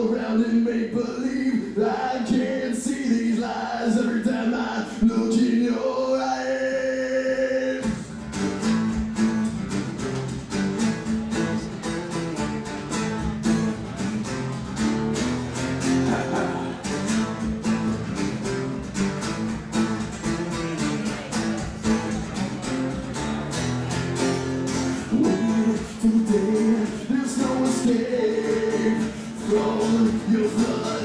all around and make believe. I can't see these lies every time I look in your eyes. Waiting for the day, there's no escape from your flood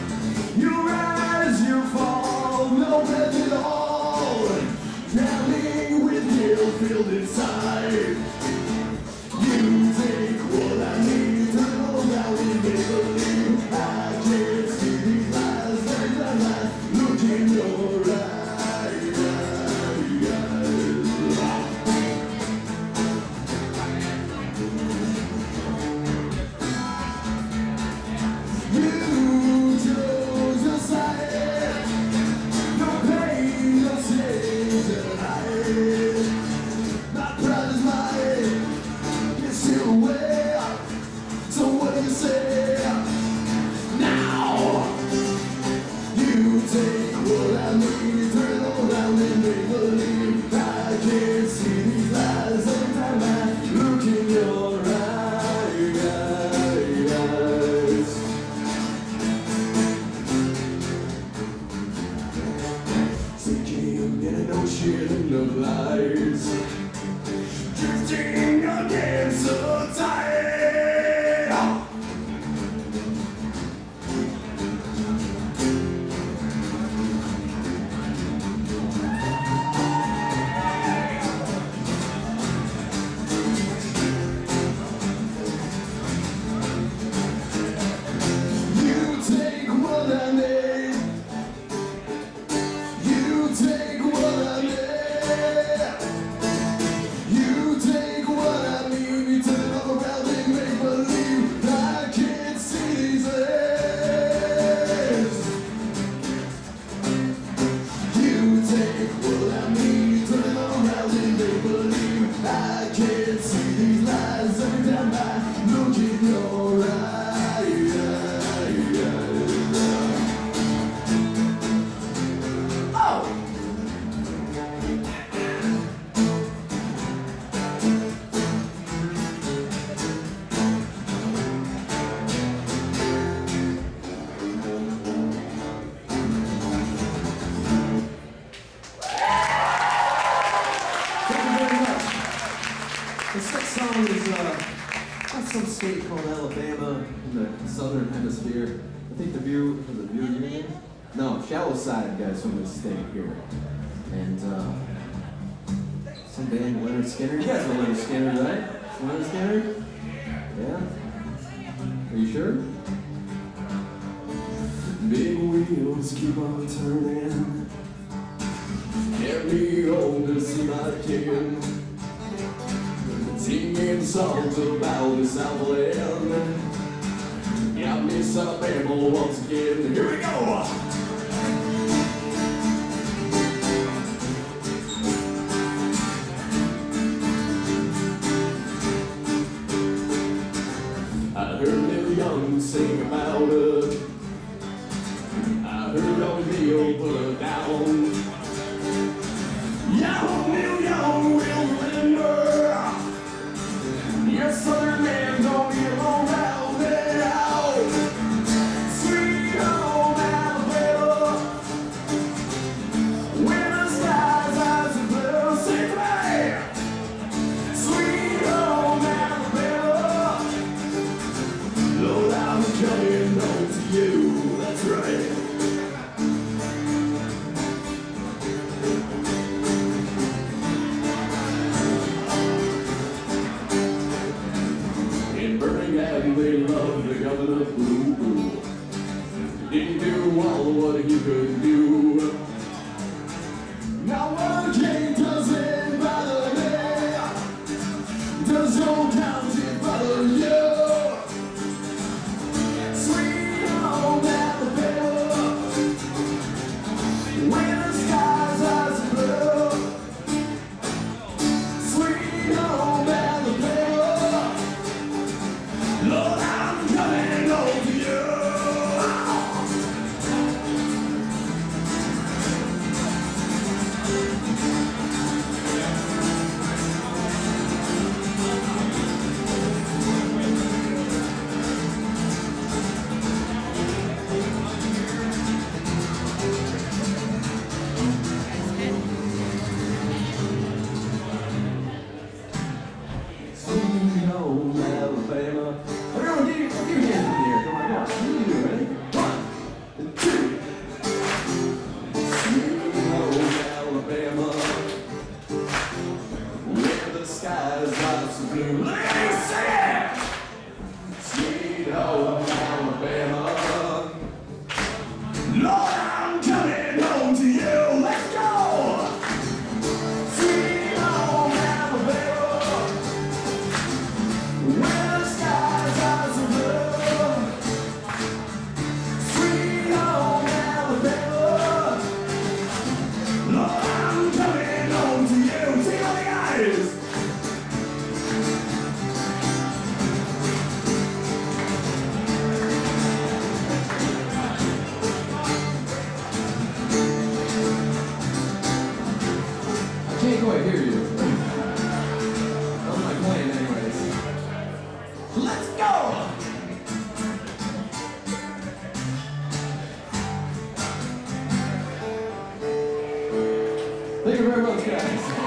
You rise, you fall, no match at all. Drowning with guilt filled inside. You take what I need to know now we make believe. I can't see these lies, like the lies. Look in your eyes. You chose the silence. No pain, no sins tonight. My pride is mine. Can't steal away. So what do you say now? You take what I need, turn it around and make believe. I can't see these lies every time I look in your eyes. Sinking in an ocean of lies, drifting again so tired. You take what I need. You take what I need. You take what I need. You turn it all around and make believe. I can't see these lies. You take what I need. Turn it all around and make believe. I can't see these lies every time I look in your eyes. Oh! Thank you very much. This next song is about some state called Alabama in the southern hemisphere. I think the View Unit. No, Shallow Side guys from this state here, and some band Lynyrd Skynyrd. You guys know Lynyrd Skynyrd, right? Lynyrd Skynyrd. Yeah. Are you sure? Big wheels keep on turning. Every older see my kin. Singing songs about the Southland. Got me some ammo once again. Here we go! I heard Neil Young sing about it. I heard old Neil pull her down. Yeah, Neil Young will remember. Your southern man don't be around now. Sweet home Alabama, where the skies are so blue. Sing to me. Sweet home Alabama, Lord, I'm coming home to you. That's right. In Birmingham, they love the governor blue. Didn't do all what he could do. Now working doesn't bother me. Does your county bother you? Sweet home Alabama, where the skies are so blue. Sweet home Alabama, Lord, I'm coming quite hear you. That was my plan anyways. Let's go! Thank you very much, guys.